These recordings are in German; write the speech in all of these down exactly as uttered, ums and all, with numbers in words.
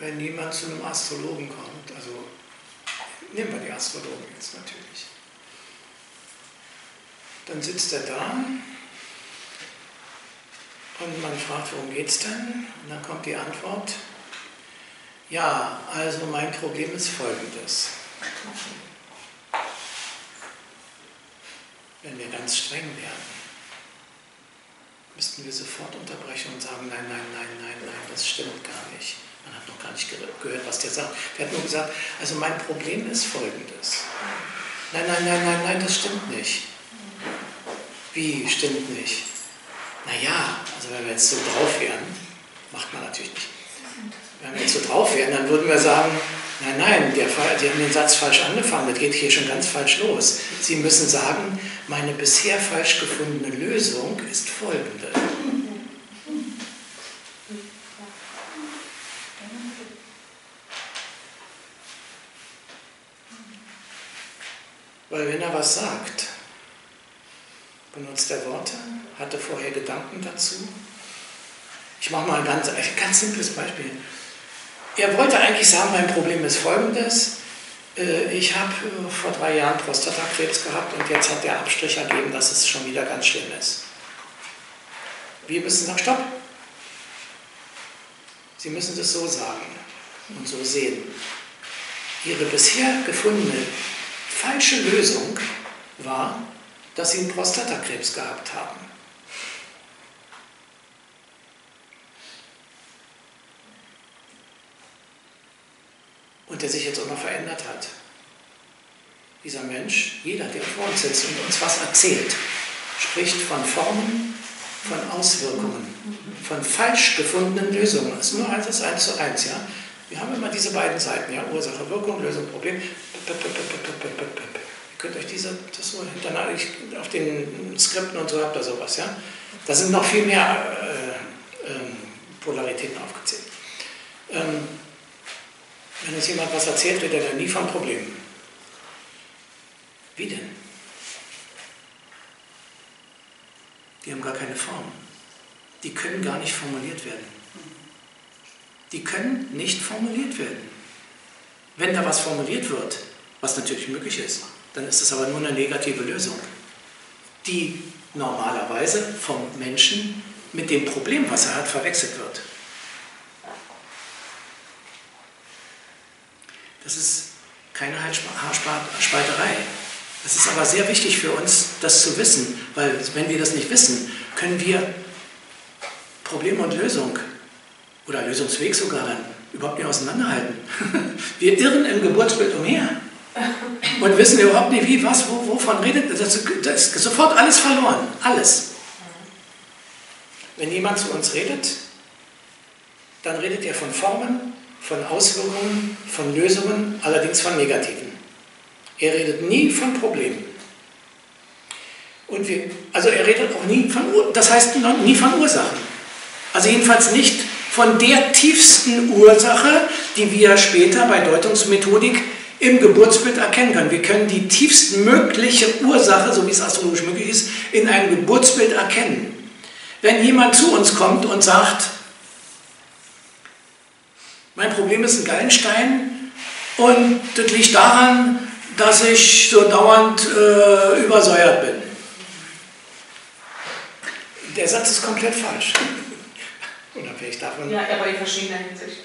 wenn jemand zu einem Astrologen kommt, also nehmen wir die Astrologen jetzt natürlich, dann sitzt er da und man fragt, worum geht's denn? Und dann kommt die Antwort, ja, also mein Problem ist folgendes. Wenn wir ganz streng werden, müssten wir sofort unterbrechen und sagen, nein, nein, nein, nein, nein, das stimmt gar nicht. Man hat noch gar nicht gehört, was der sagt. Der hat nur gesagt, also mein Problem ist folgendes. Nein, nein, nein, nein, nein, das stimmt nicht. Wie stimmt nicht? Naja, also wenn wir jetzt so drauf wären, macht man natürlich nicht. Wenn wir jetzt so drauf wären, dann würden wir sagen, nein, nein, der, die haben den Satz falsch angefangen, das geht hier schon ganz falsch los. Sie müssen sagen, meine bisher falsch gefundene Lösung ist folgende. Weil wenn er was sagt, benutzt er Worte, hatte vorher Gedanken dazu. Ich mache mal ein ganz, ganz simples Beispiel. Er wollte eigentlich sagen, mein Problem ist folgendes. Ich habe vor drei Jahren Prostatakrebs gehabt und jetzt hat der Abstrich ergeben, dass es schon wieder ganz schlimm ist. Wir müssen sagen, stopp. Sie müssen das so sagen und so sehen. Ihre bisher gefundene falsche Lösung war, dass Sie einen Prostatakrebs gehabt haben. Und der sich jetzt auch noch verändert hat. Dieser Mensch, jeder, der vor uns sitzt und uns was erzählt, spricht von Formen, von Auswirkungen, von falsch gefundenen Lösungen. Das ist nur alles eins zu eins, ja. Wir haben immer diese beiden Seiten, ja, Ursache, Wirkung, Lösung, Problem. Ihr könnt euch diese, das so hintereinander, ich, auf den Skripten und so habt ihr sowas, ja. Da sind noch viel mehr äh, äh, Polaritäten aufgezählt. Ähm, Wenn uns jemand was erzählt, redet er nie von Problemen. Wie denn? Die haben gar keine Form. Die können gar nicht formuliert werden. Die können nicht formuliert werden. Wenn da was formuliert wird, was natürlich möglich ist, dann ist es aber nur eine negative Lösung, die normalerweise vom Menschen mit dem Problem, was er hat, verwechselt wird. Das ist keine Haarspalterei. Das ist aber sehr wichtig für uns, das zu wissen, weil wenn wir das nicht wissen, können wir Problem und Lösung oder Lösungsweg sogar dann überhaupt nicht auseinanderhalten. Wir irren im Geburtsbild umher und wissen überhaupt nicht, wie, was, wo, wovon redet. Das ist sofort alles verloren. Alles. Wenn jemand zu uns redet, dann redet er von Formen, von Auswirkungen, von Lösungen, allerdings von negativen. Er redet nie von Problemen. Und wir, also er redet auch nie von, das heißt nie von Ursachen. Also jedenfalls nicht von der tiefsten Ursache, die wir später bei Deutungsmethodik im Geburtsbild erkennen können. Wir können die tiefstmögliche Ursache, so wie es astrologisch möglich ist, in einem Geburtsbild erkennen. Wenn jemand zu uns kommt und sagt, mein Problem ist ein Gallenstein und das liegt daran, dass ich so dauernd äh, übersäuert bin. Der Satz ist komplett falsch. Unabhängig davon. Ja, aber in verschiedener Hinsicht.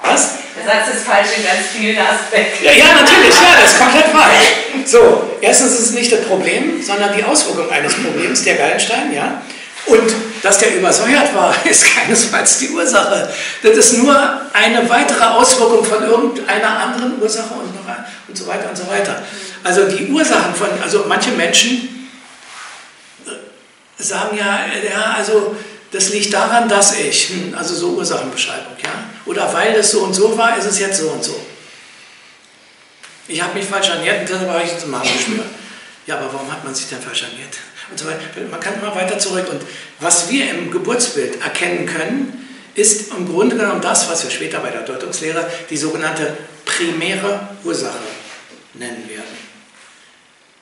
Was? Der Satz ist falsch in ganz vielen Aspekten. Ja, ja, natürlich, ja, das ist komplett falsch. So, erstens ist es nicht das Problem, sondern die Auswirkung eines Problems, der Gallenstein, ja. Und dass der übersäuert war, ist keinesfalls die Ursache. Das ist nur eine weitere Auswirkung von irgendeiner anderen Ursache und, noch ein, und so weiter und so weiter. Also die Ursachen von, also manche Menschen sagen ja, ja, also das liegt daran, dass ich, also so Ursachenbeschreibung, ja, oder weil das so und so war, ist es jetzt so und so. Ich habe mich falsch ernährt und deshalb habe ich jetzt ein Magengeschwür. Ja, aber warum hat man sich denn falsch ernährt? Und so weiter. Man kann immer weiter zurück. Und was wir im Geburtsbild erkennen können, ist im Grunde genommen das, was wir später bei der Deutungslehre die sogenannte primäre Ursache nennen werden.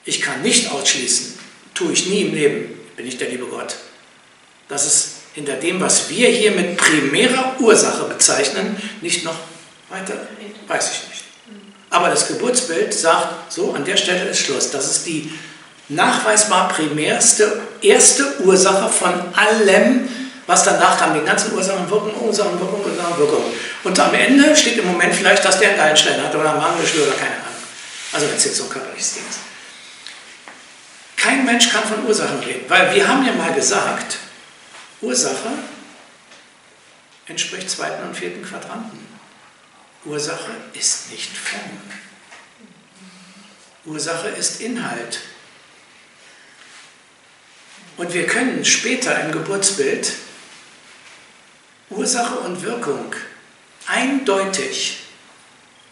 Ich kann nicht ausschließen, tue ich nie im Leben, bin ich der liebe Gott. Das ist hinter dem, was wir hier mit primärer Ursache bezeichnen, nicht noch weiter? Weiß ich nicht. Aber das Geburtsbild sagt, so, an der Stelle ist Schluss. Das ist die nachweisbar primärste, erste Ursache von allem, was danach kam, den ganzen Ursachen, Wirkung, Ursachen, Wirkung, Ursachen, Wirkung. Und am Ende steht im Moment vielleicht, dass der einen Gallenstein hat oder einen Magengeschwür oder keine Ahnung. Also wenn es jetzt so ein körperliches Ding ist. Kein Mensch kann von Ursachen reden, weil wir haben ja mal gesagt, Ursache entspricht zweiten und vierten Quadranten. Ursache ist nicht Form. Ursache ist Inhalt. Und wir können später im Geburtsbild Ursache und Wirkung eindeutig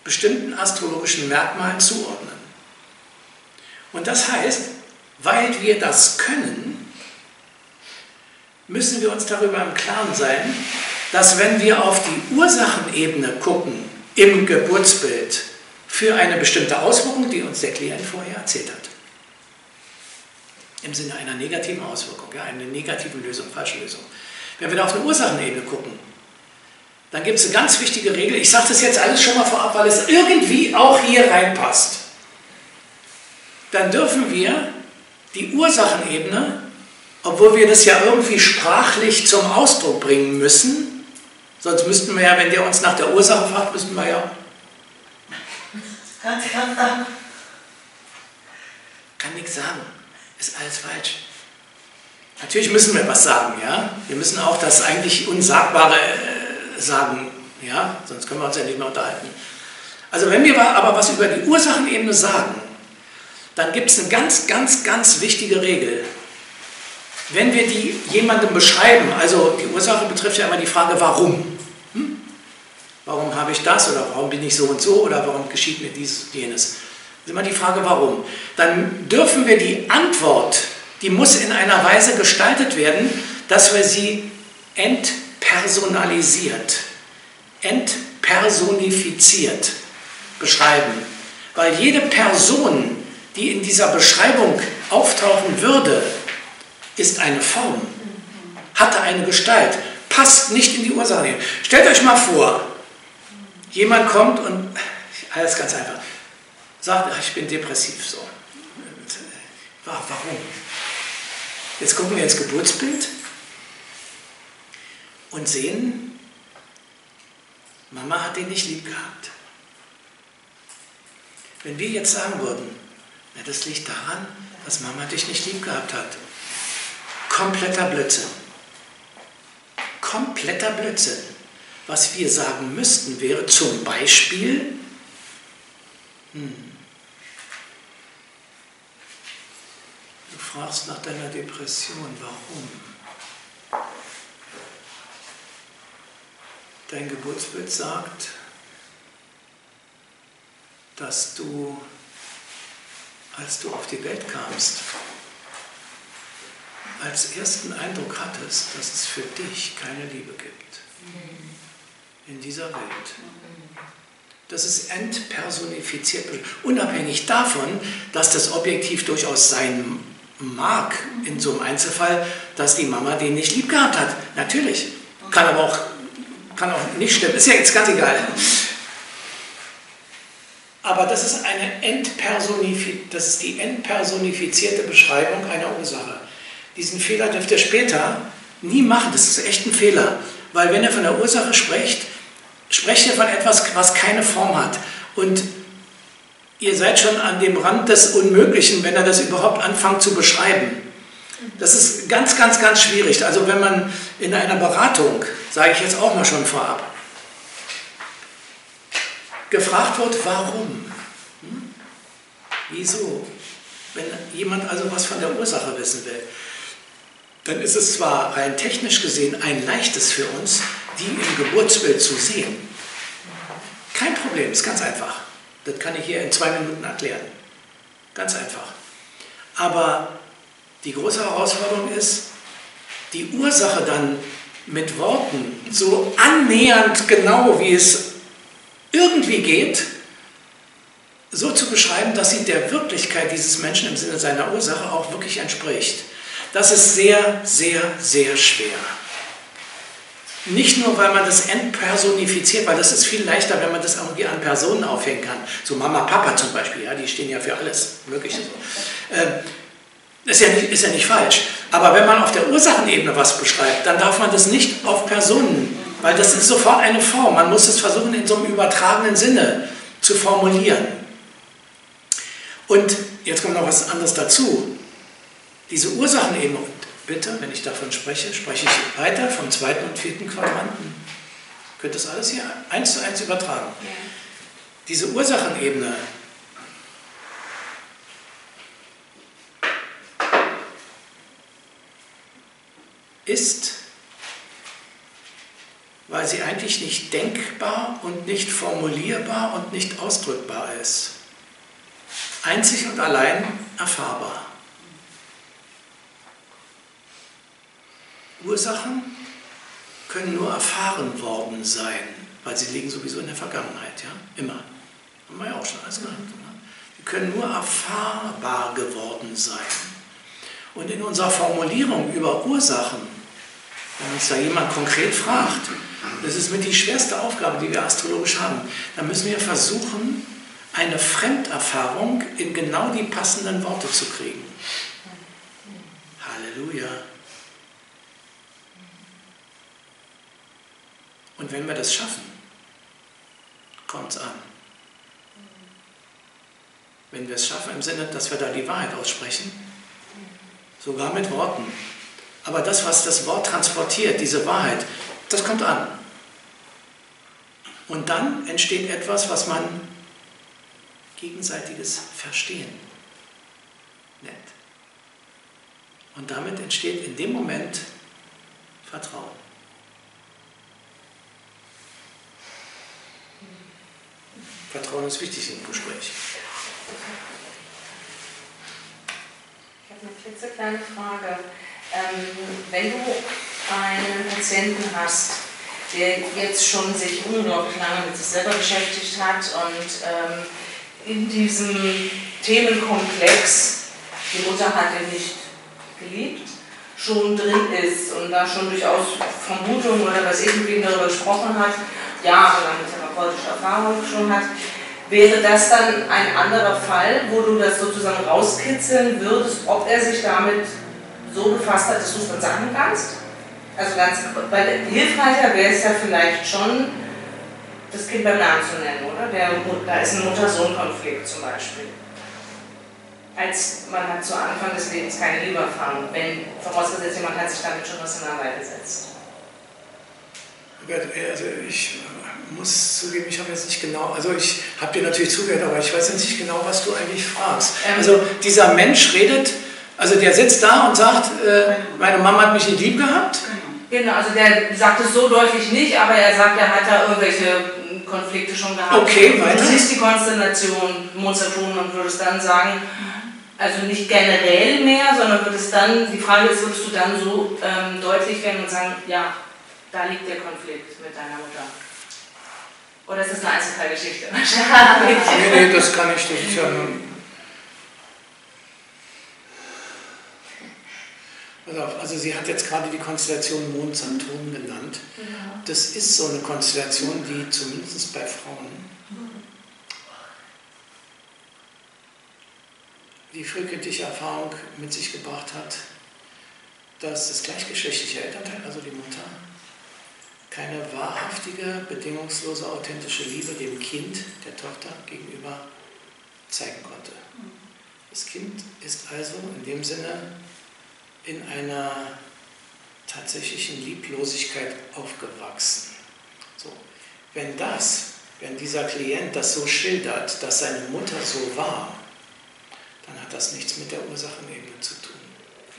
bestimmten astrologischen Merkmalen zuordnen. Und das heißt, weil wir das können, müssen wir uns darüber im Klaren sein, dass wenn wir auf die Ursachenebene gucken im Geburtsbild für eine bestimmte Auswirkung, die uns der Klient vorher erzählt hat, im Sinne einer negativen Auswirkung, ja, einer negativen Lösung, falschen Lösung. Wenn wir da auf eine Ursachenebene gucken, dann gibt es eine ganz wichtige Regel. Ich sage das jetzt alles schon mal vorab, weil es irgendwie auch hier reinpasst. Dann dürfen wir die Ursachenebene, obwohl wir das ja irgendwie sprachlich zum Ausdruck bringen müssen, sonst müssten wir ja, wenn der uns nach der Ursache fragt, müssten wir ja... Kann nichts sagen. Ist alles falsch. Natürlich müssen wir was sagen, ja. Wir müssen auch das eigentlich Unsagbare äh, sagen, ja. Sonst können wir uns ja nicht mehr unterhalten. Also wenn wir aber was über die Ursachenebene sagen, dann gibt es eine ganz, ganz, ganz wichtige Regel. Wenn wir die jemandem beschreiben, also die Ursache betrifft ja immer die Frage, warum? Hm? Warum habe ich das oder warum bin ich so und so oder warum geschieht mir dieses und jenes? Das ist immer die Frage, warum. Dann dürfen wir die Antwort, die muss in einer Weise gestaltet werden, dass wir sie entpersonalisiert, entpersonifiziert beschreiben. Weil jede Person, die in dieser Beschreibung auftauchen würde, ist eine Form, hatte eine Gestalt, passt nicht in die Ursache. Stellt euch mal vor, jemand kommt und, alles ganz einfach, sagt, ach, ich bin depressiv, so. Warum? Jetzt gucken wir ins Geburtsbild und sehen, Mama hat den nicht lieb gehabt. Wenn wir jetzt sagen würden, na, das liegt daran, dass Mama dich nicht lieb gehabt hat. Kompletter Blödsinn. Kompletter Blödsinn. Was wir sagen müssten, wäre zum Beispiel, hm, du fragst nach deiner Depression, warum? Dein Geburtsbild sagt, dass du, als du auf die Welt kamst, als ersten Eindruck hattest, dass es für dich keine Liebe gibt. In dieser Welt. Das ist entpersonifiziert, unabhängig davon, dass das objektiv durchaus sein mag, in so einem Einzelfall, dass die Mama den nicht lieb gehabt hat. Natürlich. Kann aber auch, kann auch nicht stimmen. Ist ja jetzt ganz egal. Aber das ist, eine Entpersonif- das ist die entpersonifizierte Beschreibung einer Ursache. Diesen Fehler dürft ihr später nie machen. Das ist echt ein Fehler. Weil wenn ihr von der Ursache sprecht, sprecht ihr von etwas, was keine Form hat. Und ihr seid schon an dem Rand des Unmöglichen, wenn ihr das überhaupt anfangt zu beschreiben. Das ist ganz, ganz, ganz schwierig. Also wenn man in einer Beratung, sage ich jetzt auch mal schon vorab, gefragt wird, warum? Hm? Wieso? Wenn jemand also was von der Ursache wissen will, dann ist es zwar rein technisch gesehen ein leichtes für uns, die im Geburtsbild zu sehen. Kein Problem, ist ganz einfach. Das kann ich hier in zwei Minuten erklären. Ganz einfach. Aber die große Herausforderung ist, die Ursache dann mit Worten so annähernd genau, wie es irgendwie geht, so zu beschreiben, dass sie der Wirklichkeit dieses Menschen im Sinne seiner Ursache auch wirklich entspricht. Das ist sehr, sehr, sehr schwer. Nicht nur, weil man das entpersonifiziert, weil das ist viel leichter, wenn man das irgendwie an Personen aufhängen kann. So Mama, Papa zum Beispiel, ja, die stehen ja für alles Mögliche. Das ist ja nicht, ist ja nicht falsch. Aber wenn man auf der Ursachenebene was beschreibt, dann darf man das nicht auf Personen, weil das ist sofort eine Form. Man muss es versuchen, in so einem übertragenen Sinne zu formulieren. Und jetzt kommt noch was anderes dazu. Diese Ursachenebene, bitte, wenn ich davon spreche, spreche ich weiter vom zweiten und vierten Quadranten. Ihr könnt das alles hier eins zu eins übertragen. Ja. Diese Ursachenebene ist, weil sie eigentlich nicht denkbar und nicht formulierbar und nicht ausdrückbar ist, einzig und allein erfahrbar. Ursachen können nur erfahren worden sein, weil sie liegen sowieso in der Vergangenheit, ja? Immer. Haben wir ja auch schon alles gehabt. Sie können nur erfahrbar geworden sein. Und in unserer Formulierung über Ursachen, wenn uns da jemand konkret fragt, das ist mit die schwerste Aufgabe, die wir astrologisch haben, dann müssen wir versuchen, eine Fremderfahrung in genau die passenden Worte zu kriegen. Halleluja! Und wenn wir das schaffen, kommt es an. Wenn wir es schaffen, im Sinne, dass wir da die Wahrheit aussprechen, sogar mit Worten. Aber das, was das Wort transportiert, diese Wahrheit, das kommt an. Und dann entsteht etwas, was man gegenseitiges Verstehen nennt. Und damit entsteht in dem Moment Vertrauen. Vertrauen ist wichtig im Gespräch. Ich habe eine klitzekleine Frage. Ähm, wenn du einen Patienten hast, der jetzt schon sich unglaublich lange mit sich selber beschäftigt hat und ähm, in diesem Themenkomplex, die Mutter hat ihn nicht geliebt, schon drin ist und da schon durchaus Vermutungen oder was irgendwie darüber gesprochen hat, jahrelang therapeutische Erfahrung schon hat, wäre das dann ein anderer Fall, wo du das sozusagen rauskitzeln würdest, ob er sich damit so befasst hat, dass du es dann sagen kannst? Also ganz, weil hilfreicher wäre es ja vielleicht schon, das Kind beim Namen zu nennen, oder? Der, da ist ein Mutter-Sohn-Konflikt zum Beispiel. Als man hat zu Anfang des Lebens keine Liebeerfahrung, wenn vorausgesetzt jemand hat sich damit schon auseinandergesetzt. Also ich muss zugeben, ich habe jetzt nicht genau, also ich habe dir natürlich zugehört, aber ich weiß jetzt nicht genau, was du eigentlich fragst. Also dieser Mensch redet, also der sitzt da und sagt, äh, meine Mama hat mich nicht lieb gehabt. Genau, also der sagt es so deutlich nicht, aber er sagt, er hat da irgendwelche Konflikte schon gehabt. Okay, weiter. Du siehst die Konstellation Mutter tun und würdest dann sagen, also nicht generell mehr, sondern würdest dann, die Frage ist, würdest du dann so ähm, deutlich werden und sagen, ja, da liegt der Konflikt mit deiner Mutter. Oder ist das eine Einzelfallgeschichte? Nee, nee, das kann ich nicht. Also sie hat jetzt gerade die Konstellation Mond-Saturn genannt. Das ist so eine Konstellation, die zumindest bei Frauen die frühkindliche Erfahrung mit sich gebracht hat, dass das gleichgeschlechtliche Elternteil, also die Mutter, keine wahrhaftige, bedingungslose, authentische Liebe dem Kind, der Tochter, gegenüber zeigen konnte. Das Kind ist also in dem Sinne in einer tatsächlichen Lieblosigkeit aufgewachsen. So. Wenn das, wenn dieser Klient das so schildert, dass seine Mutter so war, dann hat das nichts mit der Ursachenebene zu tun.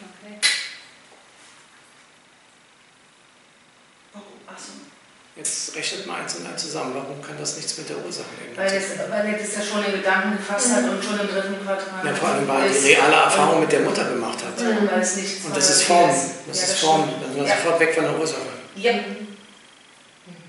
Okay. Jetzt rechnet mal eins und eins zusammen. Warum kann das nichts mit der Ursache nehmen? Weil, weil er das ja schon in Gedanken gefasst hat und schon im dritten Quadranten. Ja, vor allem, weil er die reale Erfahrung mit der Mutter gemacht hat. Mhm. Und das ist Form. Das ist Form. Dann sind wir sofort weg von der Ursache. Ja.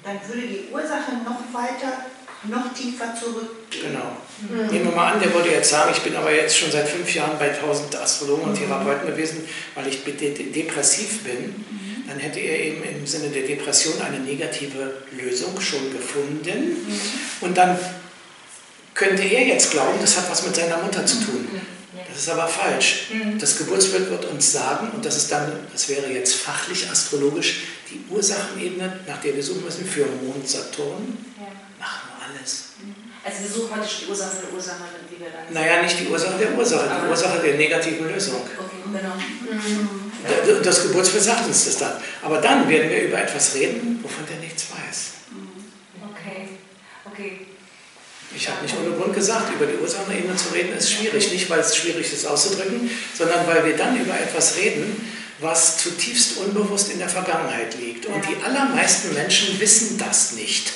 Dann würde die Ursache noch weiter, noch tiefer zurückgehen. Genau. Mhm. Nehmen wir mal an, der würde jetzt sagen, ich bin aber jetzt schon seit fünf Jahren bei tausend Astrologen und Therapeuten gewesen, weil ich depressiv bin. Mhm. Dann dann hätte er eben im Sinne der Depression eine negative Lösung schon gefunden. Mhm. Und dann könnte er jetzt glauben, das hat was mit seiner Mutter zu tun. Das ist aber falsch. Mhm. Das Geburtsbild wird uns sagen, und das ist dann, das wäre jetzt fachlich, astrologisch, die Ursachenebene, nach der wir suchen müssen, für Mond, Saturn, ja. Machen wir alles. Mhm. Also wir suchen heute die Ursache der Ursache, wie wir dann... Naja, nicht die Ursache der Ursache, die Ursache der negativen Lösung. Okay, genau. Mhm. Das Geburtsbild sagt uns das dann. Aber dann werden wir über etwas reden, wovon der nichts weiß. Mhm. Okay, okay. Ich habe nicht ohne Grund gesagt, über die Ursachenebene zu reden ist schwierig. Nicht, weil es schwierig ist auszudrücken, sondern weil wir dann über etwas reden, was zutiefst unbewusst in der Vergangenheit liegt. Und die allermeisten Menschen wissen das nicht.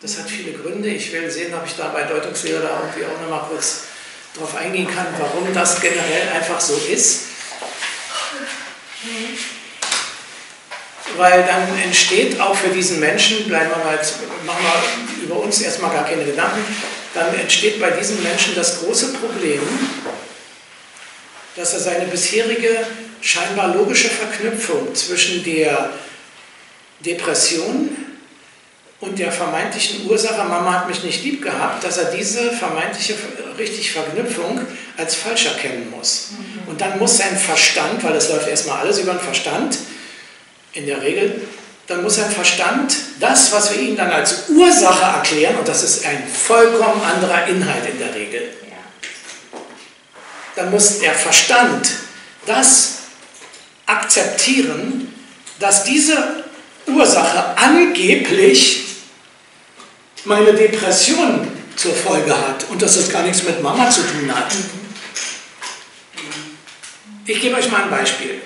Das hat viele Gründe. Ich will sehen, ob ich da bei Deutungslehre da irgendwie auch nochmal kurz drauf eingehen kann, warum das generell einfach so ist. Weil dann entsteht auch für diesen Menschen, bleiben wir mal, machen wir über uns erstmal gar keine Gedanken, dann entsteht bei diesem Menschen das große Problem, dass er seine bisherige scheinbar logische Verknüpfung zwischen der Depression und der vermeintlichen Ursache, Mama hat mich nicht lieb gehabt, dass er diese vermeintliche richtig Verknüpfung als falsch erkennen muss. Und dann muss sein Verstand, weil das läuft erstmal alles über den Verstand, in der Regel, dann muss sein Verstand das, was wir ihm dann als Ursache erklären, und das ist ein vollkommen anderer Inhalt in der Regel, ja. Dann muss der Verstand das akzeptieren, dass diese Ursache angeblich meine Depression zur Folge hat und dass das gar nichts mit Mama zu tun hat. Ich gebe euch mal ein Beispiel.